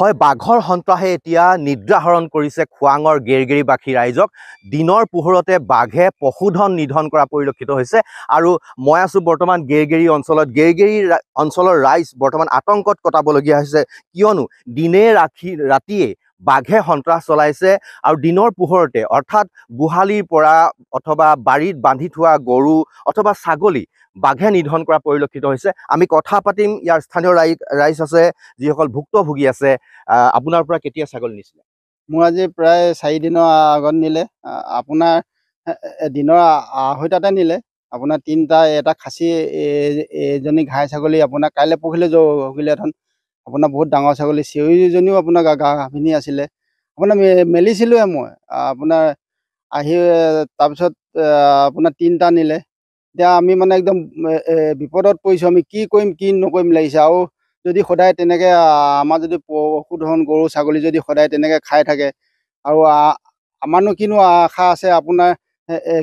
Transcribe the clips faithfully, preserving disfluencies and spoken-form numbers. হয় বাঘৰ সন্ত্ৰাহে এতিয়া নিদ্ৰাহৰণ কৰিছে খোৱাঙৰ গেৰগেৰিবাসী ৰাইজক। দিনৰ পোহৰতে বাঘে পশুধন নিধন কৰা পৰিলক্ষিত হৈছে। আৰু মই আছোঁ বৰ্তমান গেৰগেৰি অঞ্চলত। গেৰগেৰি অঞ্চলৰ ৰাইজ বৰ্তমান আতংকত কটাবলগীয়া হৈছে, কিয়নো দিনে ৰাখি ৰাতিয়ে বাঘে সন্ত্ৰাস চলাইছে। আৰু দিনৰ পোহৰতে অৰ্থাৎ গোহালিৰ পৰা অথবা বাৰীত বান্ধি থোৱা গৰু অথবা ছাগলী বাঘে নিধন কৰা পৰিলক্ষিত হৈছে। আমি কথা পাতিম, ইয়াৰ স্থানীয় ৰাইজ ৰাইজ আছে যিসকল ভুক্তভোগী আছে। আপোনাৰ পৰা কেতিয়া ছাগলী নিছিলে? মোৰ আজি প্ৰায় চাৰিদিনৰ আগত নিলে। আপোনাৰ দিনৰ আঢ়ৈটাতে নিলে। আপোনাৰ তিনিটা এটা খাচী এজনী ঘাই ছাগলী আপোনাৰ কাইলৈ পৰহিলৈ জগিলে এখন আপোনাৰ বহুত ডাঙৰ ছাগলী চিঞৰিজনীও আপোনাৰ গা ভিনি আছিলে। আপোনাৰ মেলিছিলোঁৱে মই আপোনাৰ আহি, তাৰপিছত আপোনাৰ তিনিটা নিলে। এতিয়া আমি মানে একদম বিপদত পৰিছোঁ, আমি কি কৰিম কি নকৰিম লাগিছে। আৰু যদি সদায় তেনেকৈ আমাৰ যদি পশুধন গৰু ছাগলী যদি সদায় তেনেকৈ খাই থাকে, আৰু আমাৰনো কিনো আশা আছে। আপোনাৰ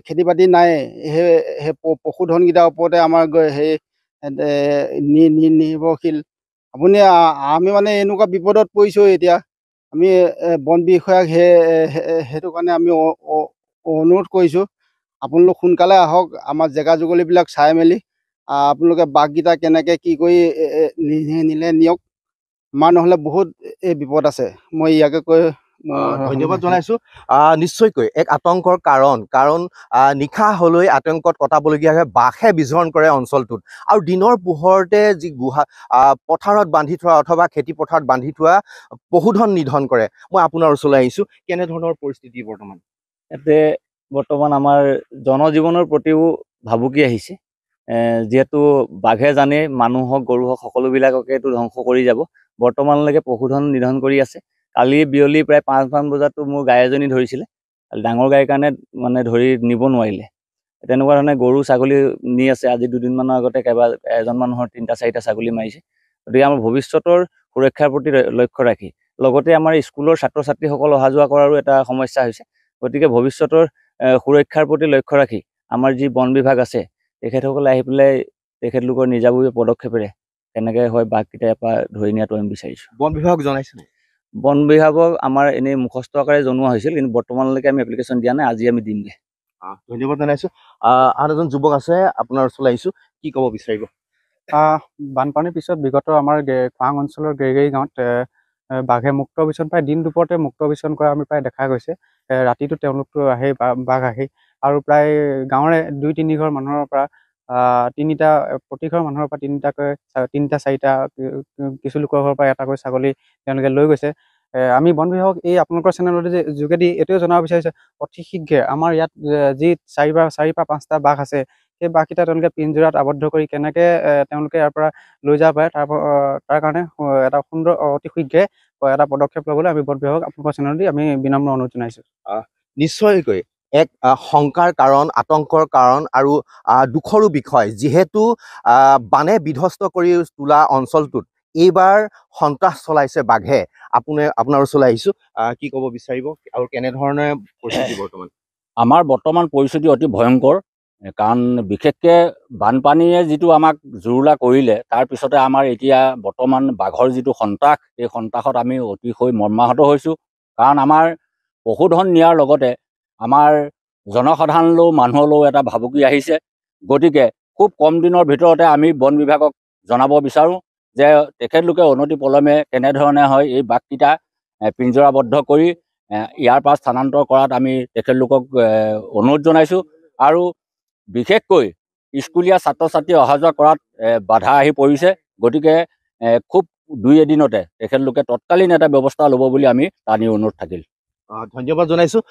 খেতি বাতি নাই, সেই সেই পশুধনকেইটাৰ ওপৰতে আমাৰ সেই নিৰ্ভৰশীল। আপুনি আমি মানে এনেকুৱা বিপদত পৰিছোঁ। এতিয়া আমি বন বিষয়াক সেই সেইটো কাৰণে আমি অনুৰোধ কৰিছোঁ, আপোনালোক সোনকালে আহক, আমাৰ জেগা জুগলিবিলাক চাই মেলি আপোনালোকে বাঘকেইটা কেনেকৈ কি কৰি নিলে নিয়ক। আমাৰ নহ'লে বহুত বিপদ আছে। মই ইয়াকে কৈ ধন্যবাদ জনাইছোঁ। নিশ্চয়কৈ এক আতংকৰ কাৰণ, কাৰণ নিশা হ'লৈ আতংকত কটাবলগীয়া হয়। বাঘে বিচৰণ কৰে অঞ্চলটোত, আৰু দিনৰ পোহৰতে যি গুহা পথাৰত বান্ধি থোৱা অথবা খেতি পথাৰত বান্ধি থোৱা পশুধন নিধন কৰে। মই আপোনাৰ ওচৰলৈ আহিছোঁ। কেনেধৰণৰ পৰিস্থিতি বৰ্তমান ইয়াতে? বৰ্তমান আমাৰ জনজীৱনৰ প্ৰতিও ভাবুকি আহিছে, যিহেতু বাঘে জানে মানুহ হওক গৰু হওক সকলোবিলাককেতো ধ্বংস কৰি যাব। বৰ্তমানলৈকে পশুধন নিধন কৰি আছে। কালি বিয়লি প্ৰায় পাঁচমান বজাতো মোৰ গাই এজনী ধৰিছিলে, ডাঙৰ গাইৰ কাৰণে মানে ধৰি নিব নোৱাৰিলে। তেনেকুৱা ধৰণে গৰু ছাগলী নি আছে। আজি দুদিনমানৰ আগতে কেইবা এজন মানুহৰ তিনিটা চাৰিটা ছাগলী মাৰিছে। গতিকে আমাৰ ভৱিষ্যতৰ সুৰক্ষাৰ প্ৰতি লক্ষ্য ৰাখি, লগতে আমাৰ স্কুলৰ ছাত্ৰ ছাত্ৰীসকল অহা যোৱা কৰাৰো এটা সমস্যা হৈছে। গতিকে ভৱিষ্যতৰ সুৰক্ষাৰ প্ৰতি লক্ষ্য ৰাখি আমাৰ যি বন বিভাগ আছে তেখেতসকলে আহি পেলাই তেখেতলোকৰ নিজাববীয়া পদক্ষেপেৰে কেনেকৈ হয় বাঘকেইটা এপাৰ ধৰি নিয়াটো আমি বিচাৰিছোঁ। বন বিভাগক জনাইছেনে? বন বিভাগক আমাৰ এনেই মুখস্থ আকাৰে জনোৱা হৈছিল, কিন্তু বৰ্তমানলৈকে আমি এপ্লিকেশ্যন দিয়া নাই। আজি আমি দিমগৈ। ধন্যবাদ জনাইছোঁ। আন এজন যুৱক আছে, আপোনাৰ ওচৰলৈ আহিছোঁ। কি ক'ব বিচাৰিব? বানপানীৰ পিছত বিগত আমাৰ খোৱাং অঞ্চলৰ গেৰগেৰি গাঁৱত বাঘে মুক্ত বিচৰণ প্ৰায় দিন দুপৰতে মুক্ত বিচৰণ কৰা আমি প্ৰায় দেখা গৈছে। ৰাতিটো তেওঁলোকতো আহে বাঘ আহেই, আৰু প্ৰায় গাঁৱৰে দুই তিনি ঘৰ মানুহৰ পৰা তিনিটা প্ৰতিঘৰ মানুহৰ পৰা তিনিটাকৈ তিনিটা চাৰিটা কিছু লোকৰ ঘৰৰ পৰা এটাকৈ ছাগলী তেওঁলোকে লৈ গৈছে। আমি বন বিভাগক এই আপোনালোকৰ চেনেলৰ যোগেদি এইটোৱে জনাব বিচাৰিছোঁ, অতি শীঘ্ৰে আমাৰ ইয়াত যি চাৰি বা চাৰি বা পাঁচটা বাঘ আছে, সেই বাঘকেইটা তেওঁলোকে পিঞ্জৰাত আবদ্ধ কৰি কেনেকৈ তেওঁলোকে ইয়াৰ পৰা লৈ যাব পাৰে তাৰ তাৰ কাৰণে এটা সুন্দৰ অতি শীঘ্ৰে এটা পদক্ষেপ ল'বলৈ আমি বন বিভাগক আপোনালোকৰ চেনেলদি আমি বিনম্ৰ অনুৰোধ জনাইছোঁ। নিশ্চয়কৈ এক শংকাৰ কাৰণ, আতংকৰ কাৰণ, আৰু দুখৰো বিষয়, যিহেতু বানে বিধ্বস্ত কৰি তোলা অঞ্চলটোত এইবাৰ সন্ত্ৰাস চলাইছে বাঘে। আপুনি আপোনাৰ ওচৰলৈ আহিছোঁ। কি ক'ব বিচাৰিব আৰু কেনেধৰণে পৰিস্থিতি বৰ্তমান? আমাৰ বৰ্তমান পৰিস্থিতি অতি ভয়ংকৰ, কাৰণ বিশেষকৈ বানপানীয়ে যিটো আমাক জুৰুলা কৰিলে, তাৰপিছতে আমাৰ এতিয়া বৰ্তমান বাঘৰ যিটো সন্ত্ৰাস, সেই সন্ত্ৰাসত আমি অতিশয় মৰ্মাহত হৈছোঁ। কাৰণ আমাৰ পশুধন নিয়াৰ লগতে আমাৰ জনসাধাৰণলৈও মানুহলৈও এটা ভাবুকি আহিছে। গতিকে খুব কম দিনৰ ভিতৰতে আমি বন বিভাগক জনাব বিচাৰোঁ যে তেখেতলোকে অনতি পলমে কেনেধৰণে হয় এই বাঘকেইটা পিঞ্জৰাবদ্ধ কৰি ইয়াৰ পৰা স্থানান্তৰ কৰাত আমি তেখেতলোকক অনুৰোধ জনাইছোঁ। আৰু বিশেষকৈ স্কুলীয়া ছাত্ৰ ছাত্ৰী অহা যোৱা কৰাত বাধা আহি পৰিছে। গতিকে খুব দুই এদিনতে তেখেতলোকে তৎকালীন এটা ব্যৱস্থা ল'ব বুলি আমি টানি অনুৰোধ থাকিল। ধন্যবাদ জনাইছোঁ।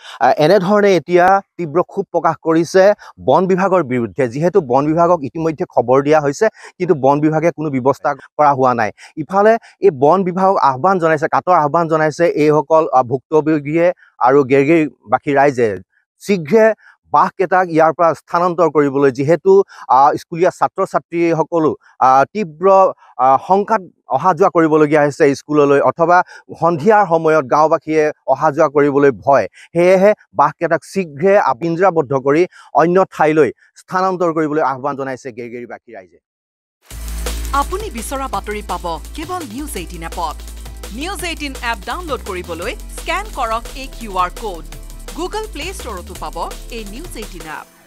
এনেধৰণে এতিয়া তীব্ৰ ক্ষোভ প্ৰকাশ কৰিছে বন বিভাগৰ বিৰুদ্ধে, যিহেতু বন বিভাগক ইতিমধ্যে খবৰ দিয়া হৈছে, কিন্তু বন বিভাগে কোনো ব্যৱস্থা কৰা হোৱা নাই। ইফালে এই বন বিভাগক আহ্বান জনাইছে, কাটৰ আহ্বান জনাইছে এইসকল ভুক্তভোগীয়ে আৰু গেৰগেৰিবাসী ৰাইজে শীঘ্ৰে বাঘকেইটাক ইয়াৰ পৰা স্থানান্তৰ কৰিবলৈ, যিহেতু স্কুলীয়া ছাত্ৰ ছাত্ৰীসকলো তীব্ৰ শংকাত অহা যোৱা কৰিবলগীয়া হৈছে স্কুললৈ, অথবা সন্ধিয়াৰ সময়ত গাঁওবাসীয়ে অহা যোৱা কৰিবলৈ ভয়। সেয়েহে বাঘকেইটাক শীঘ্ৰে পিঞ্জৰাবদ্ধ কৰি অন্য ঠাইলৈ স্থানান্তৰ কৰিবলৈ আহ্বান জনাইছে গেৰগেৰিবাসী ৰাইজে। আপুনি বিচৰা বাতৰি পাব কেৱল নিউজ এইটিন এপত। News eighteen app download koribole scan korok ei Q R code. Google Play Store to pabo ei News eighteen app.